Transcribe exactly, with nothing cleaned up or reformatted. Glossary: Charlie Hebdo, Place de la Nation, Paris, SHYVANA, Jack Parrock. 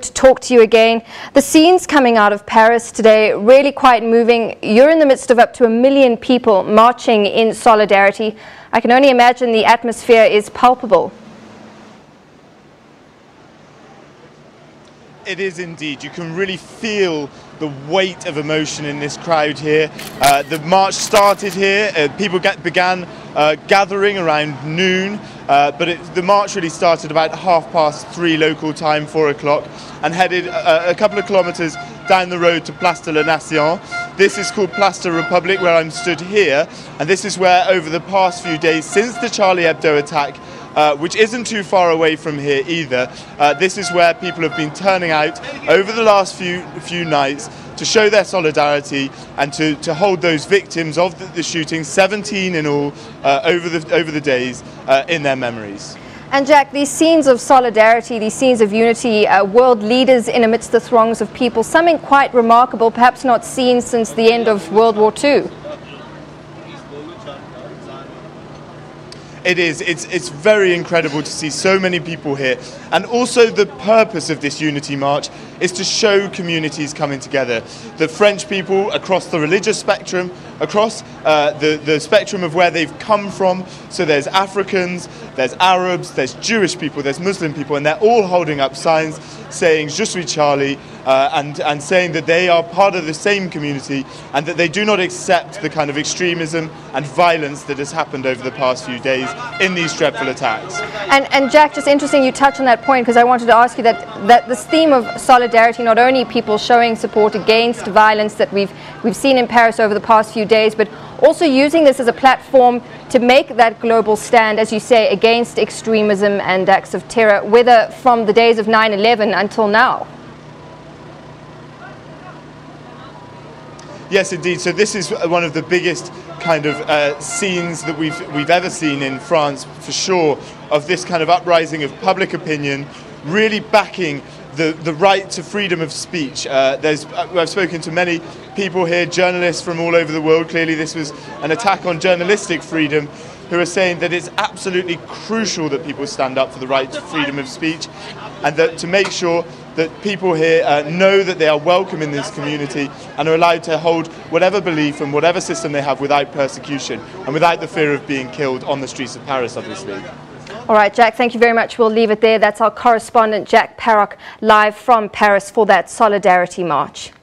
but to talk to you again. The scenes coming out of Paris today, really quite moving. You're in the midst of up to a million people marching in solidarity. I can only imagine the atmosphere is palpable. It is indeed. You can really feel the weight of emotion in this crowd here. Uh, the march started here. Uh, people get, began uh, gathering around noon, uh, but it, the march really started about half past three local time, four o'clock, and headed uh, a couple of kilometres down the road to Place de la Nation. This is called Place de la République, where I'm stood here, and this is where, over the past few days since the Charlie Hebdo attack, Uh, which isn't too far away from here either. Uh, this is where people have been turning out over the last few few nights to show their solidarity and to, to hold those victims of the, the shooting, seventeen in all, uh, over the over the days, uh, in their memories. And Jack, these scenes of solidarity, these scenes of unity, uh, world leaders in amidst the throngs of people, something quite remarkable, perhaps not seen since the end of World War Two. It is. It's, it's very incredible to see so many people here. And also the purpose of this unity march is to show communities coming together. The French people across the religious spectrum, across uh, the, the spectrum of where they've come from. So there's Africans, there's Arabs, there's Jewish people, there's Muslim people, and they're all holding up signs saying "Je suis Charlie," uh, and, and saying that they are part of the same community and that they do not accept the kind of extremism and violence that has happened over the past few days in these dreadful attacks. And, and Jack, just interesting you touch on that point, because I wanted to ask you that, that this theme of solidarity, not only people showing support against violence that we've, we've seen in Paris over the past few days, but also using this as a platform to make that global stand, as you say, against extremism and acts of terror, whether from the days of nine eleven until now. Yes, indeed. So this is one of the biggest kind of uh, scenes that we've, we've ever seen in France, for sure, of this kind of uprising of public opinion, really backing the, the right to freedom of speech. Uh, there's, I've spoken to many people here, journalists from all over the world. Clearly this was an attack on journalistic freedom, who are saying that it's absolutely crucial that people stand up for the right to freedom of speech, and that to make sure that people here uh, know that they are welcome in this community and are allowed to hold whatever belief and whatever system they have without persecution and without the fear of being killed on the streets of Paris, obviously. All right, Jack, thank you very much. We'll leave it there. That's our correspondent Jack Parrock live from Paris for that solidarity march.